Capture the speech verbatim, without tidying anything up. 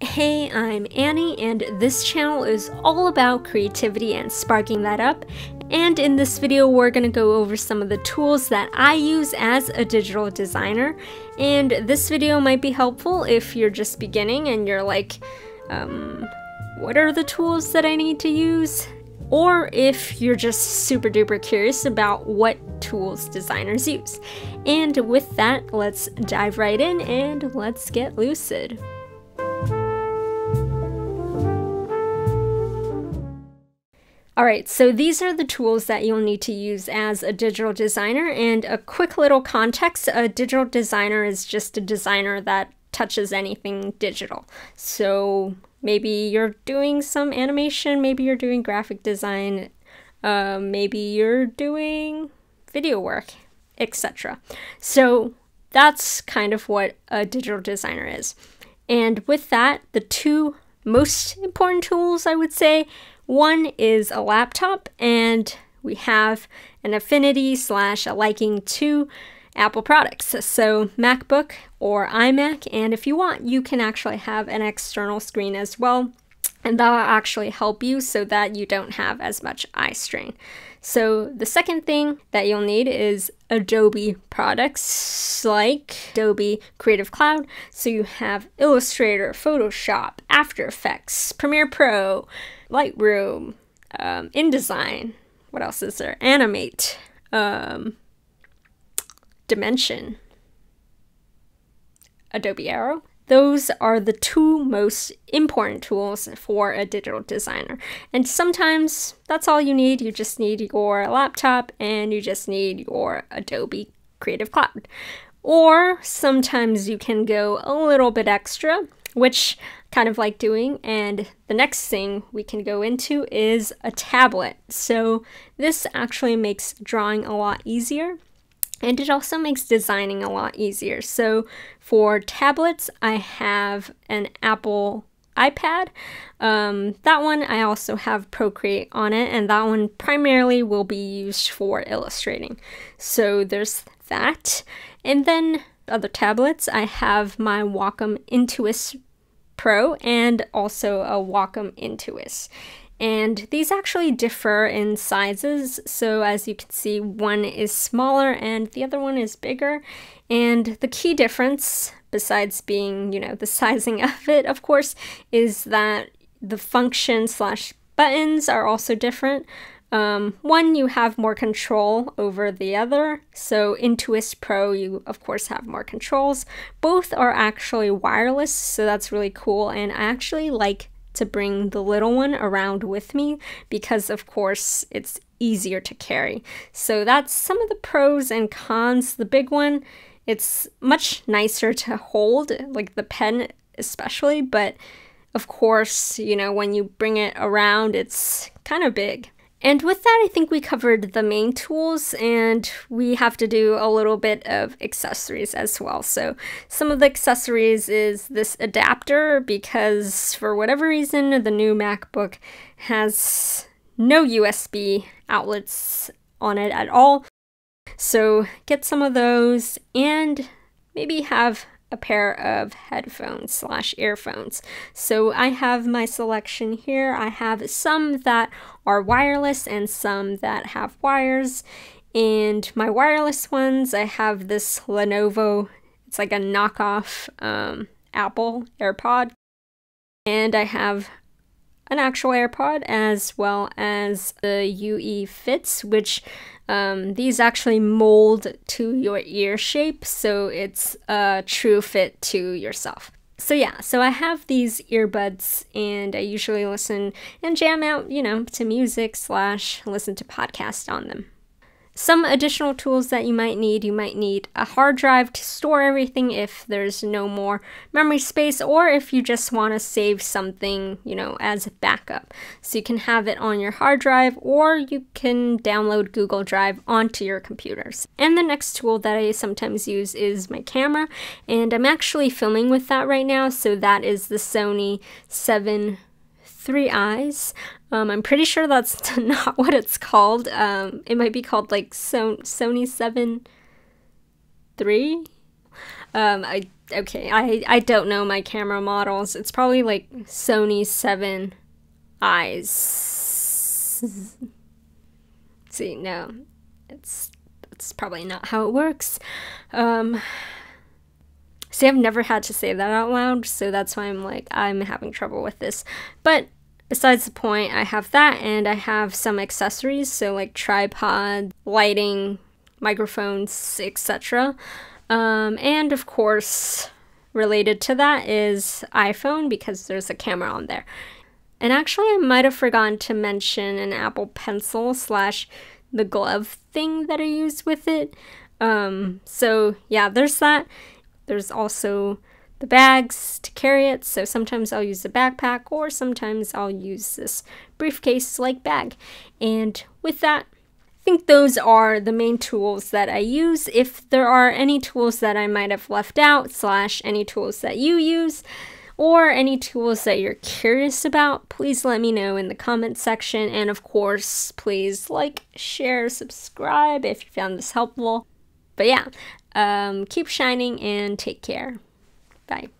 Hey, I'm Annie, and this channel is all about creativity and sparking that up. And in this video, we're going to go over some of the tools that I use as a digital designer. And this video might be helpful if you're just beginning and you're like, um, what are the tools that I need to use? Or if you're just super duper curious about what tools designers use. And with that, let's dive right in and let's get lucid. Alright, so these are the tools that you'll need to use as a digital designer, and a quick little context, a digital designer is just a designer that touches anything digital. So maybe you're doing some animation, maybe you're doing graphic design, uh, maybe you're doing video work, et cetera. So that's kind of what a digital designer is. And with that, the two most important tools, I would say, one is a laptop, and we have an affinity slash a liking to Apple products. So MacBook or iMac, and if you want, you can actually have an external screen as well, and that'll actually help you so that you don't have as much eye strain. So the second thing that you'll need is Adobe products like Adobe Creative Cloud. So you have Illustrator, Photoshop, After Effects, Premiere Pro, Lightroom, um, InDesign, what else is there? Animate, um, Dimension, Adobe Aero. Those are the two most important tools for a digital designer. And sometimes that's all you need. You just need your laptop and you just need your Adobe Creative Cloud. Or sometimes you can go a little bit extra, which I kind of like doing. And the next thing we can go into is a tablet. So this actually makes drawing a lot easier, and it also makes designing a lot easier. So for tablets, I have an Apple iPad. Um, that one, I also have Procreate on it, and that one primarily will be used for illustrating. So there's that. And then other tablets, I have my Wacom Intuos Pro and also a Wacom Intuos. And these actually differ in sizes, so as you can see, one is smaller and the other one is bigger. And the key difference, besides being, you know, the sizing of it, of course, is that the function slash buttons are also different. Um, one, you have more control over the other, so Intuos Pro, you of course have more controls. Both are actually wireless, so that's really cool, and I actually like to bring the little one around with me because of course it's easier to carry. So that's some of the pros and cons. The big one, it's much nicer to hold, like the pen especially, but of course, you know, when you bring it around, it's kind of big. And with that, I think we covered the main tools, and we have to do a little bit of accessories as well. So some of the accessories is this adapter, because for whatever reason, the new MacBook has no U S B outlets on it at all. So get some of those, and maybe have a pair of headphones slash earphones. So I have my selection here. I have some that are wireless and some that have wires. And my wireless ones, I have this Lenovo, it's like a knockoff um, Apple AirPod. And I have an actual AirPod as well as the U E Fits, which um, these actually mold to your ear shape, so it's a true fit to yourself. So yeah, so I have these earbuds, and I usually listen and jam out, you know, to music slash listen to podcasts on them. Some additional tools that you might need, you might need a hard drive to store everything if there's no more memory space, or if you just want to save something, you know, as a backup. So you can have it on your hard drive, or you can download Google Drive onto your computers. And the next tool that I sometimes use is my camera, and I'm actually filming with that right now, so that is the Sony seven three I's. Um, I'm pretty sure that's not what it's called. Um, it might be called like so Sony seven three. Um, I okay, I, I don't know my camera models. It's probably like Sony seven eyes. See, no, it's it's probably not how it works. Um, see, I've never had to say that out loud, so that's why I'm like, I'm having trouble with this. But besides the point, I have that, and I have some accessories, so like tripod, lighting, microphones, et cetera. Um, and of course, related to that is iPhone, because there's a camera on there. And actually, I might have forgotten to mention an Apple Pencil slash the glove thing that I use with it. Um, so yeah, there's that. There's also the bags to carry it, so sometimes I'll use a backpack, or sometimes I'll use this briefcase-like bag. And with that, I think those are the main tools that I use. If there are any tools that I might have left out, slash any tools that you use, or any tools that you're curious about, please let me know in the comments section. And of course, please like, share, subscribe if you found this helpful. But yeah, um, keep shining and take care. Bye.